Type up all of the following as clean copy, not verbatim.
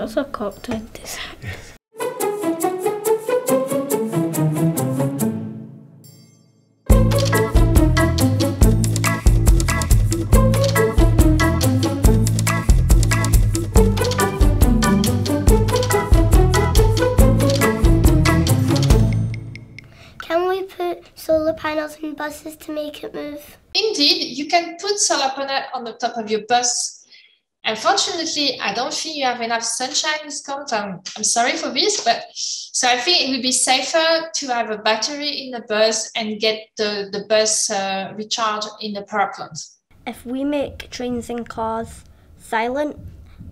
What's a COP26? Can we put solar panels in buses to make it move? Indeed, you can put solar panels on the top of your bus. Unfortunately, I don't think you have enough sunshine in Scotland. I'm sorry for this, but so I think it would be safer to have a battery in the bus and get the bus recharged in the power plant. If we make trains and cars silent,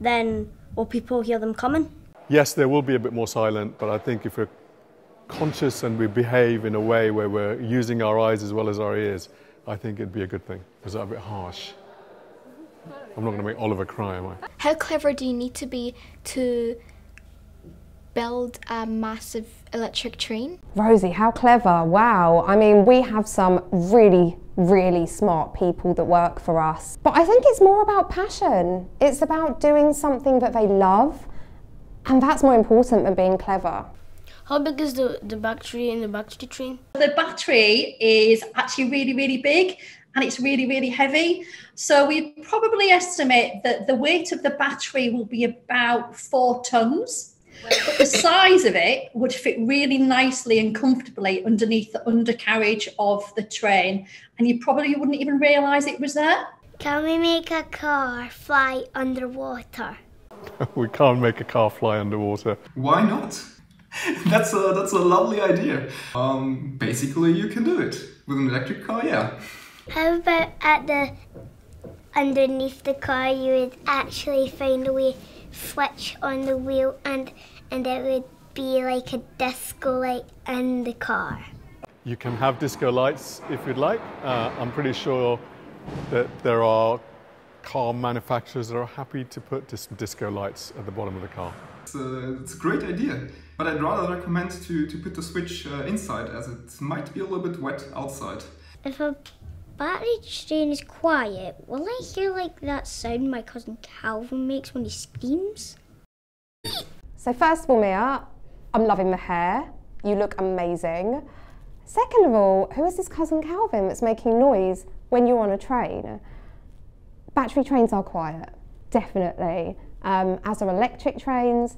then will people hear them coming? Yes, there will be a bit more silent, but I think if we're conscious and we behave in a way where we're using our eyes as well as our ears, I think it'd be a good thing. Is that a bit harsh? I'm not going to make Oliver cry, am I? How clever do you need to be to build a massive electric train? Rosie, how clever, wow. I mean, we have some really smart people that work for us. But I think it's more about passion. It's about doing something that they love, and that's more important than being clever. How big is the battery in the battery train? The battery is actually really big. And it's really heavy. So we probably estimate that the weight of the battery will be about 4 tons, but the size of it would fit really nicely and comfortably underneath the undercarriage of the train. And you probably wouldn't even realise it was there. Can we make a car fly underwater? We can't make a car fly underwater. Why not? That's a lovely idea. Basically, you can do it with an electric car, yeah. How about underneath the car you would actually find a way switch on the wheel and it would be like a disco light in the car? You can have disco lights if you'd like. I'm pretty sure that there are car manufacturers that are happy to put disco lights at the bottom of the car. It's a great idea, but I'd rather recommend to put the switch inside, as it might be a little bit wet outside. If a battery train is quiet, will I hear like that sound my cousin Calvin makes when he screams? So first of all, Mia, I'm loving the hair. You look amazing. Second of all, who is this cousin Calvin that's making noise when you're on a train? Battery trains are quiet, definitely. As are electric trains.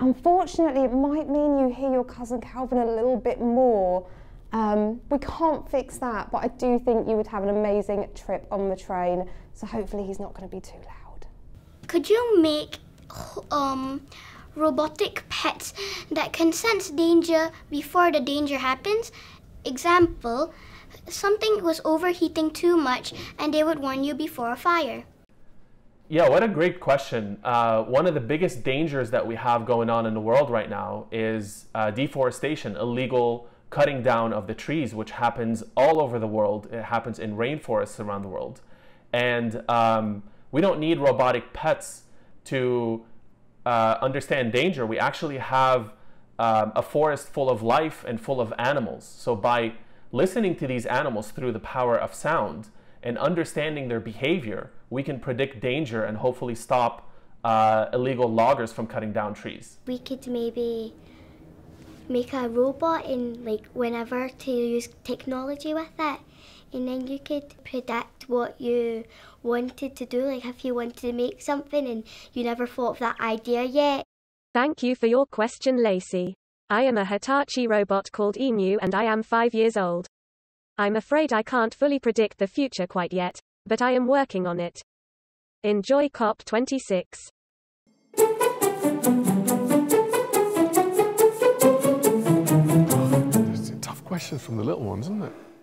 Unfortunately, it might mean you hear your cousin Calvin a little bit more. We can't fix that, but I do think you would have an amazing trip on the train, so hopefully he's not going to be too loud. Could you make robotic pets that can sense danger before the danger happens? Example, something was overheating too much and they would warn you before a fire. Yeah, what a great question. One of the biggest dangers that we have going on in the world right now is deforestation, illegal cutting down of the trees, which happens all over the world. It happens in rainforests around the world. And we don't need robotic pets to understand danger. We actually have a forest full of life and full of animals. So by listening to these animals through the power of sound and understanding their behavior, we can predict danger and hopefully stop illegal loggers from cutting down trees. We could maybe make a robot in like whenever to use technology with it, and then you could predict what you wanted to do, like if you wanted to make something and you never thought of that idea yet. Thank you for your question, Lacey. I am a Hitachi robot called Emu and I am 5 years old. I'm afraid I can't fully predict the future quite yet, but I am working on it. Enjoy COP26. Questions from the little ones, isn't it?